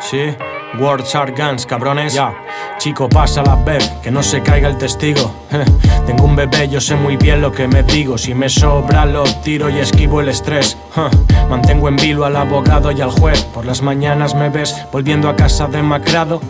Sí, Words Are Guns, cabrones. Ya, chico, pasa la ver, que no se caiga el testigo. Tengo un bebé, yo sé muy bien lo que me digo. Si me sobra lo tiro y esquivo el estrés. Mantengo en vilo al abogado y al juez. Por las mañanas me ves volviendo a casa demacrado.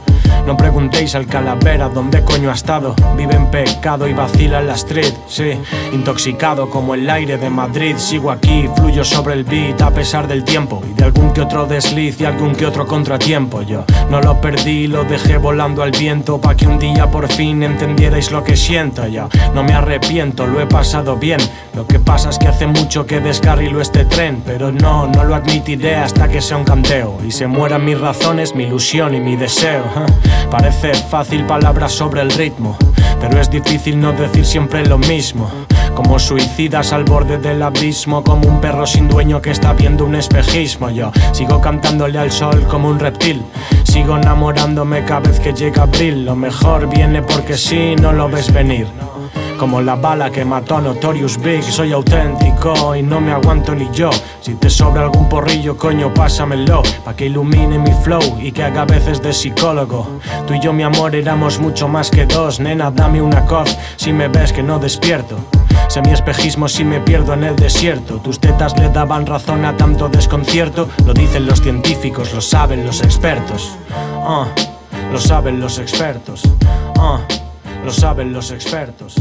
No preguntéis al calavera dónde coño ha estado. Vive en pecado y vacila en la street, sí. Intoxicado como el aire de Madrid. Sigo aquí, fluyo sobre el beat a pesar del tiempo y de algún que otro desliz y algún que otro contratiempo. Yo no lo perdí, lo dejé volando al viento, pa' que un día por fin entendierais lo que siento. Yo no me arrepiento, lo he pasado bien. Lo que pasa es que hace mucho que descarrilo este tren. Pero no lo admitiré hasta que sea un canteo y se mueran mis razones, mi ilusión y mi deseo. Parece fácil palabras sobre el ritmo, pero es difícil no decir siempre lo mismo. Como suicidas al borde del abismo, como un perro sin dueño que está viendo un espejismo. Yo sigo cantándole al sol como un reptil. Sigo enamorándome cada vez que llega abril. Lo mejor viene porque sí, no lo ves venir. Como la bala que mató a Notorious Big. Soy auténtico y no me aguanto ni yo. Si te sobra algún porrillo, coño, pásamelo, pa' que ilumine mi flow y que haga veces de psicólogo. Tú y yo, mi amor, éramos mucho más que dos. Nena, dame una coz si me ves que no despierto. Semi-espejismo si me pierdo en el desierto. Tus tetas le daban razón a tanto desconcierto. Lo dicen los científicos, lo saben los expertos. Lo saben los expertos. Lo saben los expertos.